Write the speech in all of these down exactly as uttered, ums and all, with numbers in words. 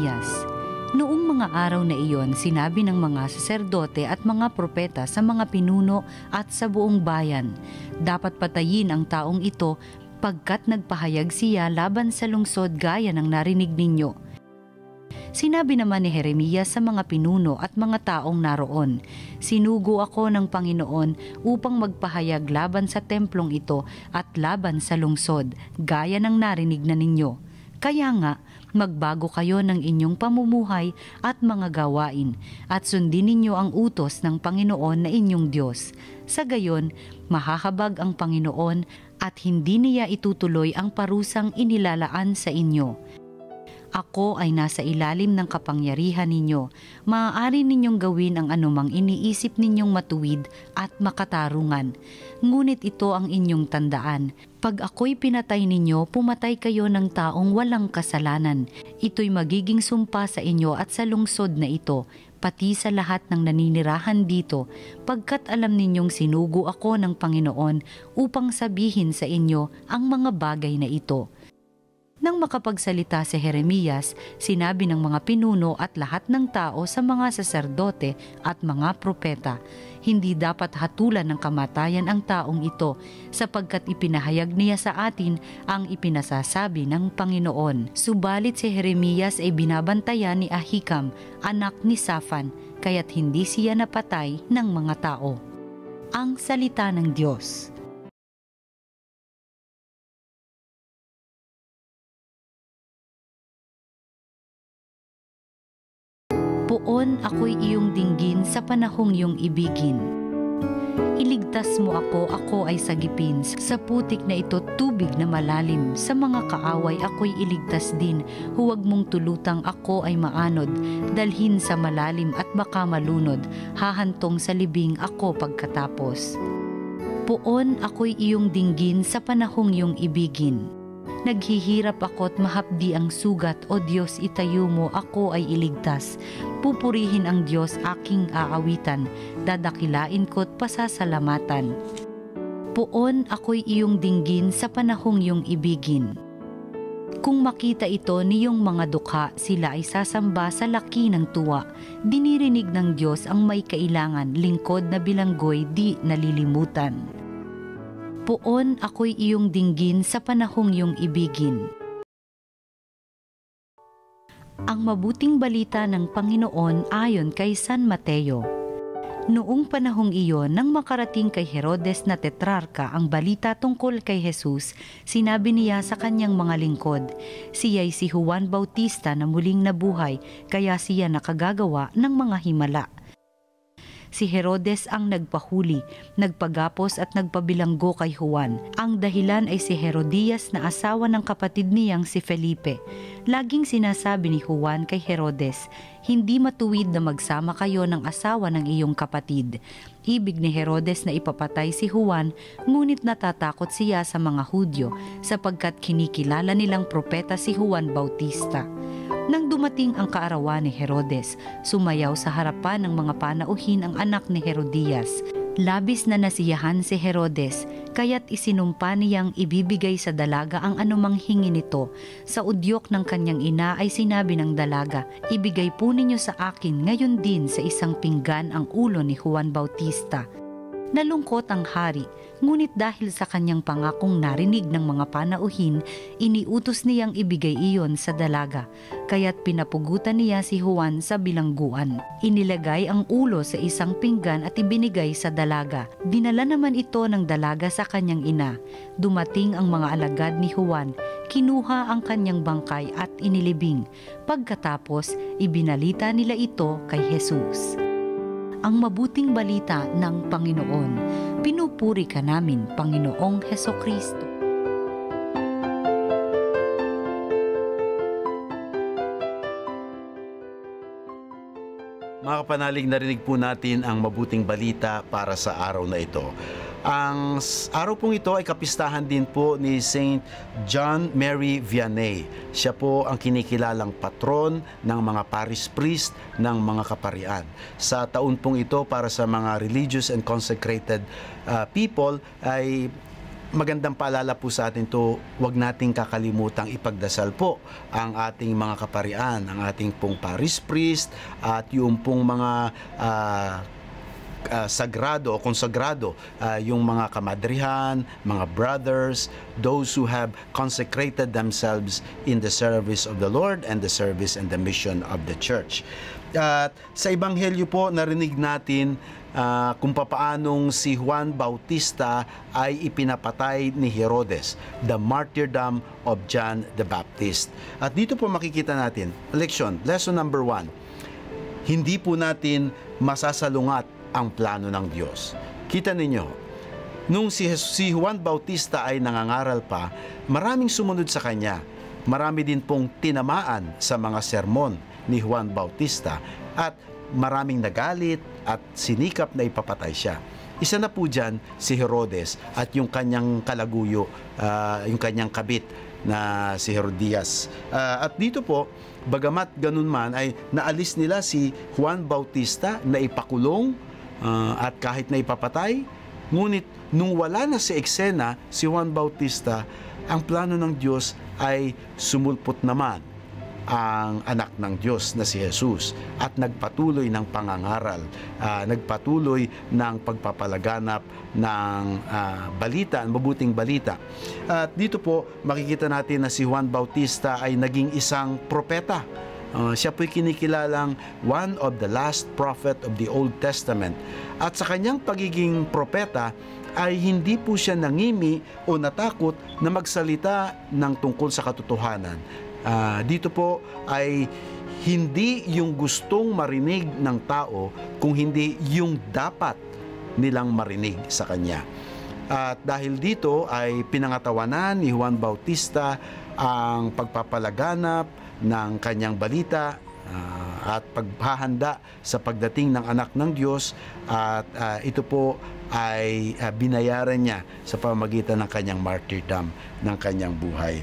Herodias. Noong mga araw na iyon, sinabi ng mga saserdote at mga propeta sa mga pinuno at sa buong bayan, dapat patayin ang taong ito pagkat nagpahayag siya laban sa lungsod gaya ng narinig ninyo. Sinabi naman ni Jeremias sa mga pinuno at mga taong naroon, sinugo ako ng Panginoon upang magpahayag laban sa templong ito at laban sa lungsod gaya ng narinig na ninyo. Kaya nga, magbago kayo ng inyong pamumuhay at mga gawain at sundin ninyo ang utos ng Panginoon na inyong Diyos. Sa gayon, mahahabag ang Panginoon at hindi niya itutuloy ang parusang inilalaan sa inyo. Ako ay nasa ilalim ng kapangyarihan ninyo. Maaari ninyong gawin ang anumang iniisip ninyong matuwid at makatarungan. Ngunit ito ang inyong tandaan. Pag ako'y pinatay ninyo, pumatay kayo ng taong walang kasalanan. Ito'y magiging sumpa sa inyo at sa lungsod na ito, pati sa lahat ng naninirahan dito, pagkat alam ninyong sinugo ako ng Panginoon upang sabihin sa inyo ang mga bagay na ito. Nang makapagsalita si Jeremias, sinabi ng mga pinuno at lahat ng tao sa mga saserdote at mga propeta, hindi dapat hatulan ng kamatayan ang taong ito sapagkat ipinahayag niya sa atin ang ipinasasabi ng Panginoon. Subalit si Jeremias ay binabantayan ni Ahikam, anak ni Safan, kaya't hindi siya napatay ng mga tao. Ang Salita ng Diyos. Poon ako'y iyong dinggin sa panahong iyong ibigin. Iligtas mo ako, ako ay sagipin. Sa putik na ito, tubig na malalim. Sa mga kaaway, ako'y iligtas din. Huwag mong tulutang ako ay maanod. Dalhin sa malalim at baka malunod. Hahantong sa libing ako pagkatapos. Poon ako'y iyong dinggin sa panahong iyong ibigin. Naghihirap ako't mahapdi ang sugat, O Diyos, itayo mo, ako ay iligtas. Pupurihin ang Diyos aking aawitan, dadakilain ko't pasasalamatan. Poon ako'y iyong dinggin sa panahong iyong ibigin. Kung makita ito niyong mga dukha, sila ay sasamba sa laki ng tuwa. Dinirinig ng Diyos ang may kailangan, lingkod na bilanggoy di nalilimutan. Poon ako'y iyong dinggin sa panahong iyong ibigin. Ang mabuting balita ng Panginoon ayon kay San Mateo. Noong panahong iyon, nang makarating kay Herodes na tetrarka ang balita tungkol kay Jesus, sinabi niya sa kanyang mga lingkod, siya'y si Juan Bautista na muling nabuhay, kaya siya nakagagawa ng mga himala. Si Herodes ang nagpahuli, nagpagapos at nagpabilanggo kay Juan. Ang dahilan ay si Herodias na asawa ng kapatid niyang si Felipe. Laging sinasabi ni Juan kay Herodes, hindi matuwid na magsama kayo ng asawa ng iyong kapatid. Ibig ni Herodes na ipapatay si Juan, ngunit natatakot siya sa mga Hudyo sapagkat kinikilala nilang propeta si Juan Bautista. Nang dumating ang kaarawan ni Herodes, sumayaw sa harapan ng mga panauhin ang anak ni Herodias. Labis na nasiyahan si Herodes, kaya't isinumpa niyang ibibigay sa dalaga ang anumang hingi nito. Sa udyok ng kanyang ina ay sinabi ng dalaga, ibigay po ninyo sa akin ngayon din sa isang pinggan ang ulo ni Juan Bautista. Nalungkot ang hari, ngunit dahil sa kanyang pangakong narinig ng mga panauhin, iniutos niyang ibigay iyon sa dalaga, kaya't pinapugutan niya si Juan sa bilangguan. Inilagay ang ulo sa isang pinggan at ibinigay sa dalaga. Dinala naman ito ng dalaga sa kanyang ina. Dumating ang mga alagad ni Juan, kinuha ang kanyang bangkay at inilibing. Pagkatapos, ibinalita nila ito kay Jesus. Ang mabuting balita ng Panginoon. Pinupuri ka namin, Panginoong Hesus Kristo. Mga kapanalig, narinig po natin ang mabuting balita para sa araw na ito. Ang araw pong ito ay kapistahan din po ni Saint John Mary Vianney. Siya po ang kinikilalang patron ng mga parish priest ng mga kaparian. Sa taon pong ito para sa mga religious and consecrated uh, people ay magandang paalala po sa atin to, huwag nating kakalimutang ipagdasal po ang ating mga kaparian, ang ating pong parish priest at yung pong mga uh, uh, sagrado o konsagrado, uh, yung mga kamadrihan, mga brothers, those who have consecrated themselves in the service of the Lord and the service and the mission of the church. At sa Ebanghelyo po, narinig natin uh, kung papaanong si Juan Bautista ay ipinapatay ni Herodes, the martyrdom of John the Baptist. At dito po makikita natin, leksyon, lesson number one, hindi po natin masasalungat ang plano ng Diyos. Kita ninyo, nung si, Jesus, si Juan Bautista ay nangangaral pa, maraming sumunod sa kanya. Marami din pong tinamaan sa mga sermon ni Juan Bautista at maraming nagalit at sinikap na ipapatay siya. Isa na po dyan si Herodes at yung kanyang kalaguyo, uh, yung kanyang kabit na si Herodias. Uh, at dito po, bagamat ganun man ay naalis nila si Juan Bautista na ipakulong uh, at kahit na ipapatay, ngunit nung wala na si eksena si Juan Bautista, ang plano ng Diyos ay sumulpot naman ang anak ng Diyos na si Jesus at nagpatuloy ng pangangaral, uh, nagpatuloy ng pagpapalaganap ng uh, balita, mabuting balita. At dito po makikita natin na si Juan Bautista ay naging isang propeta. Uh, siya po'y kinikilalang one of the last prophet of the Old Testament. At sa kanyang pagiging propeta, ay hindi po siya nangimi o natakot na magsalita ng tungkol sa katotohanan. Uh, dito po ay hindi yung gustong marinig ng tao kung hindi yung dapat nilang marinig sa kanya. At dahil dito ay pinangatawanan ni Juan Bautista ang pagpapalaganap ng kanyang balita uh, at paghahanda sa pagdating ng anak ng Diyos, at uh, ito po ay uh, binayaran niya sa pamamagitan ng kanyang martyrdom, ng kanyang buhay.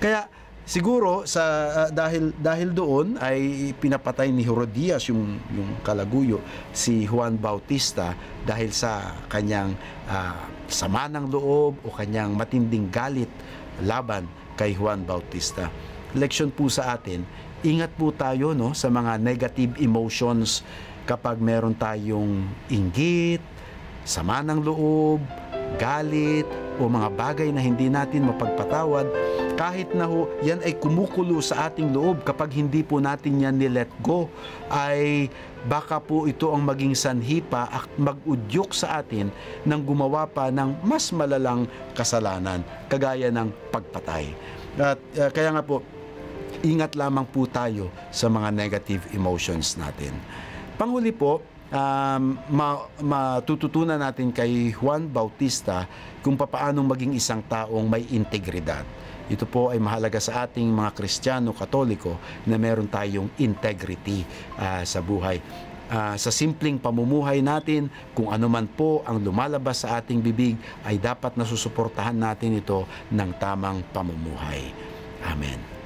Kaya siguro sa uh, dahil dahil doon ay pinapatay ni Herodias yung yung kalaguyo si Juan Bautista dahil sa kanyang uh, sama ng loob o kanyang matinding galit laban kay Juan Bautista. Leksyon po sa atin, ingat po tayo no sa mga negative emotions kapag meron tayong inggit, sama ng loob, galit o mga bagay na hindi natin mapagpatawad. Kahit na ho, yan ay kumukulo sa ating loob, kapag hindi po natin yan nilet go, ay baka po ito ang maging sanhi pa at mag-udyok sa atin ng gumawa pa ng mas malalang kasalanan, kagaya ng pagpatay. At uh, kaya nga po, ingat lamang po tayo sa mga negative emotions natin. Panghuli po, Um, ma matututunan natin kay Juan Bautista kung paano maging isang taong may integridad. Ito po ay mahalaga sa ating mga Kristiyano Katoliko na meron tayong integrity uh, sa buhay. Uh, sa simpleng pamumuhay natin, kung ano man po ang lumalabas sa ating bibig, ay dapat nasusuportahan natin ito ng tamang pamumuhay. Amen.